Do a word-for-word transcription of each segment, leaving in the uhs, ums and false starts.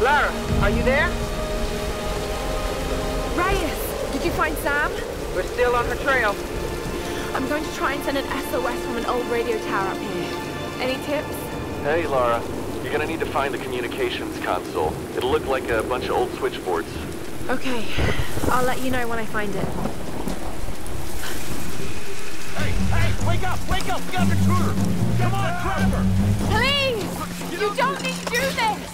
Lara, are you there? Reyes, did you find Sam? We're still on her trail. I'm going to try and send an S O S from an old radio tower up here. Any tips? Hey, Lara. You're gonna need to find the communications console. It'll look like a bunch of old switchboards. Okay. I'll let you know when I find it. Hey, hey, wake up, wake up! We got an intruder! Come on, Trevor! Please! You, you don't need to do this!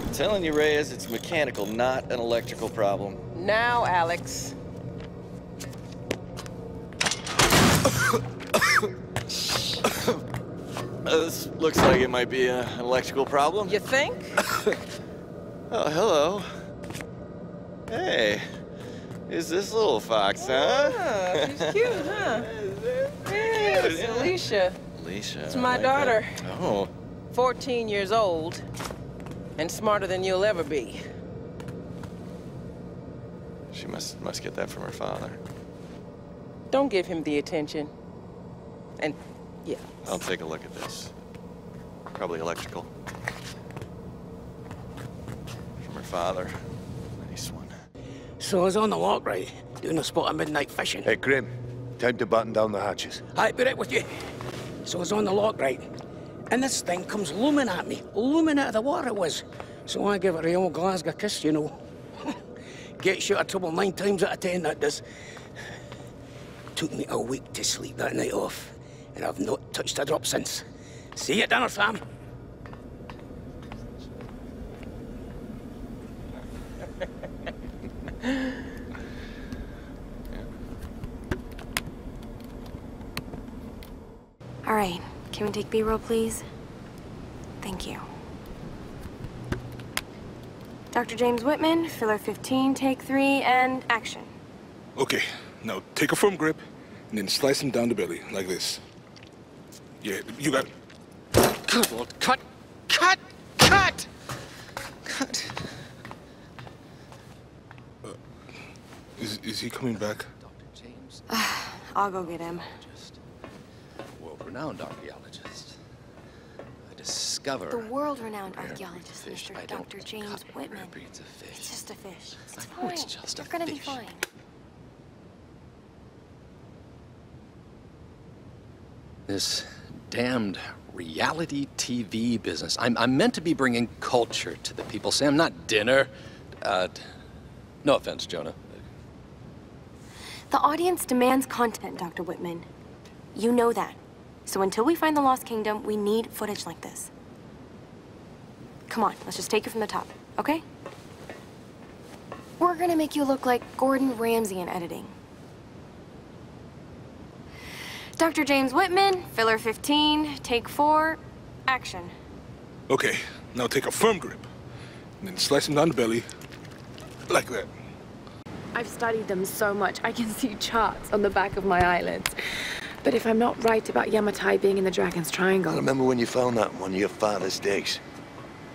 I'm telling you, Reyes, it's mechanical, not an electrical problem. Now, Alex. This looks like it might be an electrical problem. You think? Oh, hello. Hey, is this little fox, huh? Yeah, she's cute, huh? Yeah, it's Alicia. Alicia. It's my daughter. Oh. fourteen years old. And smarter than you'll ever be. She must must get that from her father. Don't give him the attention. And, yeah. I'll take a look at this. Probably electrical. From her father. Nice one. So I was on the lock, right? Doing a spot of midnight fishing. Hey, Grim. Time to button down the hatches. Aye, be right with you. So I was on the lock, right? And this thing comes looming at me, looming out of the water it was. So I give it a old Glasgow kiss, you know. Gets you out of trouble nine times out of ten, that does. Took me a week to sleep that night off, and I've not touched a drop since. See you at dinner, Sam. All right. Can we take B-roll, please? Thank you. Doctor James Whitman, filler fifteen, take three, and action. Okay, now take a firm grip, and then slice him down the belly, like this. Yeah, you got... Good Lord, cut, cut, cut! Cut. Uh, is, is he coming back? Doctor James. I'll go get him. World-renowned archaeologist. I discover... The world-renowned archaeologist, Mister Doctor James Whitman. It's just a fish. It's fine. It's just a fish. You're gonna be fine. This damned reality T V business. I'm, I'm meant to be bringing culture to the people, Sam, not dinner. Uh, no offense, Jonah. The audience demands content, Doctor Whitman. You know that. So until we find the Lost Kingdom, we need footage like this. Come on, let's just take it from the top, okay? We're gonna make you look like Gordon Ramsay in editing. Doctor James Whitman, filler fifteen, take four, action. Okay, now take a firm grip, and then slice him down the belly, like that. I've studied them so much, I can see charts on the back of my eyelids. But if I'm not right about Yamatai being in the Dragon's Triangle... I remember when you found that on one of your father's days.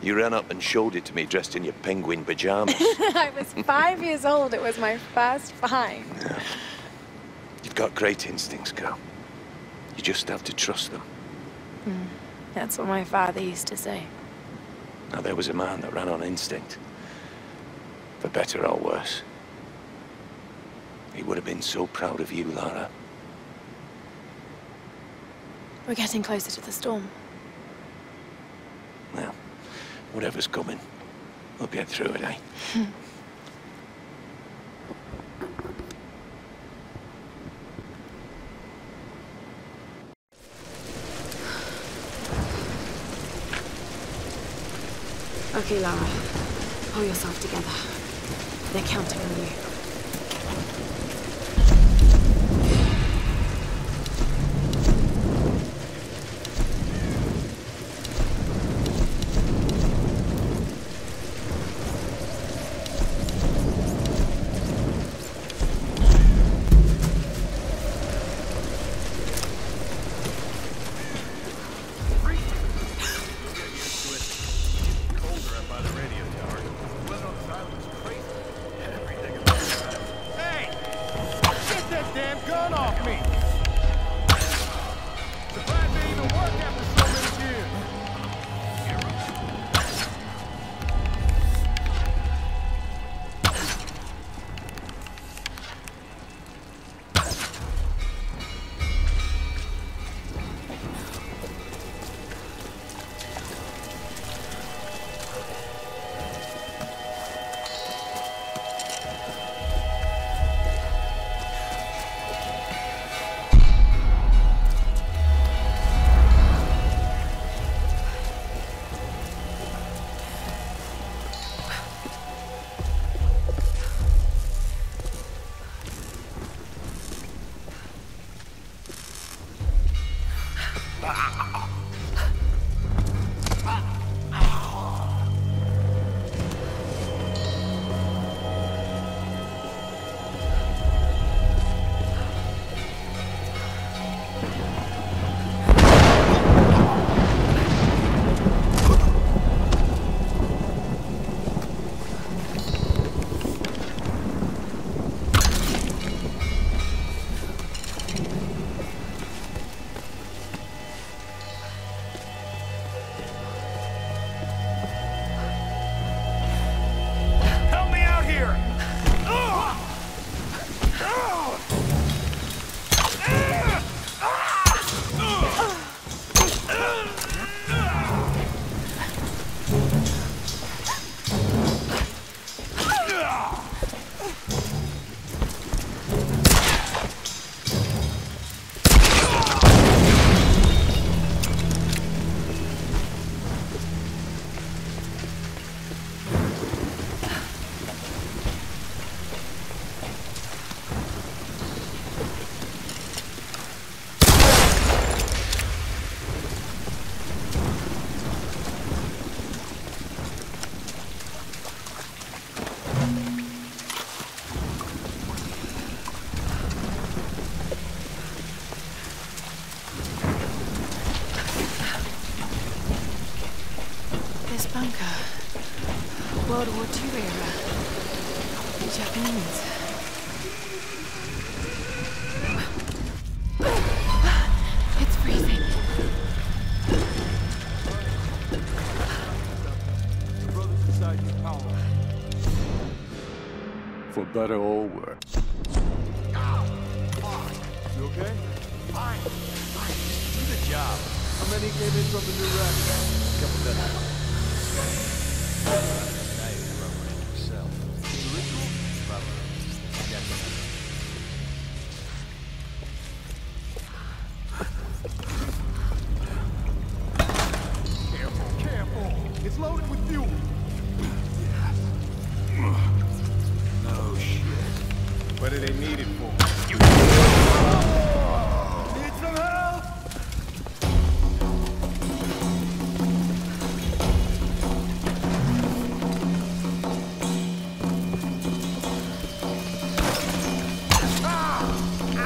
You ran up and showed it to me dressed in your penguin pajamas. I was five years old. It was my first find. Yeah. You've got great instincts, girl. You just have to trust them. Mm. That's what my father used to say. Now, there was a man that ran on instinct. For better or worse. He would have been so proud of you, Lara. We're getting closer to the storm. Well, whatever's coming, we'll get through it, eh? Okay, Lara. Pull yourself together. They're counting on you. Better or worse. You okay? Fine. Fine. Do the job. How many came in from the new rack? A couple dozen. Now you're rubbering yourself. The ritual? Probably. Definitely. Careful, careful. It's loaded with fuel. What do they need it for? Oh! Need some help? Ah! Ah! Ah!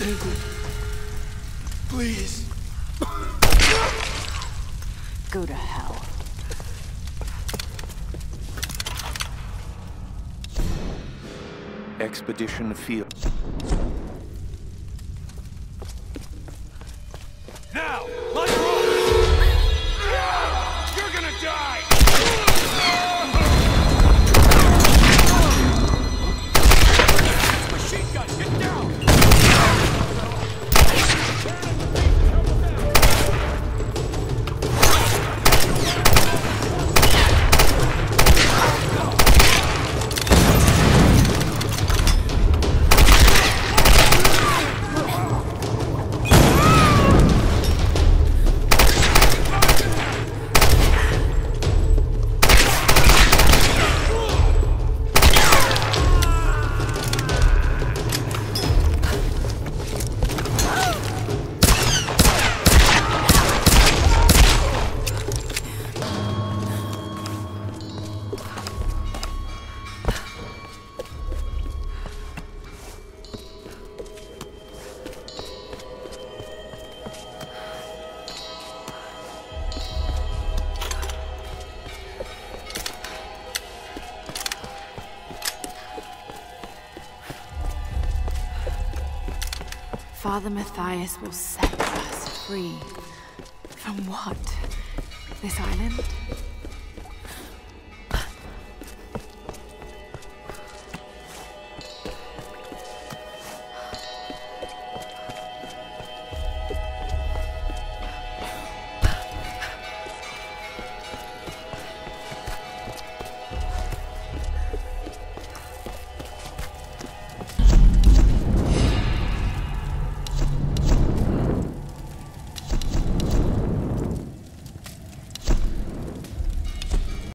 stable. Please. Go to hell. Expedition field. Now, let's roll! You're gonna die! Machine gun, get down! Father Matthias will set us free. From what? This island?